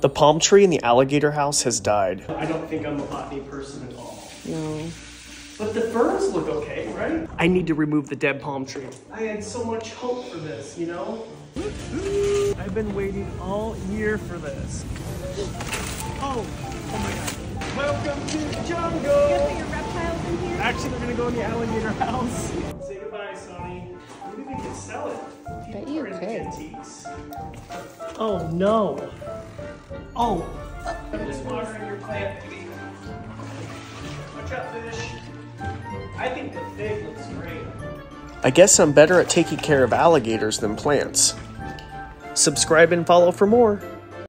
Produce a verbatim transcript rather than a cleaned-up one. The palm tree in the alligator house has died. I don't think I'm a botany person at all. No. But the ferns look okay, right? I need to remove the dead palm tree. I had so much hope for this, you know? I've been waiting all year for this. Oh, oh my God. Welcome to the jungle! You gonna put your reptiles in here? Actually, we're gonna go in the alligator house. Say goodbye, Sonny. Maybe we can sell it. Bet you could. Oh no. Oh. I'm just watering your plant, baby. Watch out, fish. I think the fig looks great. I guess I'm better at taking care of alligators than plants. Subscribe and follow for more.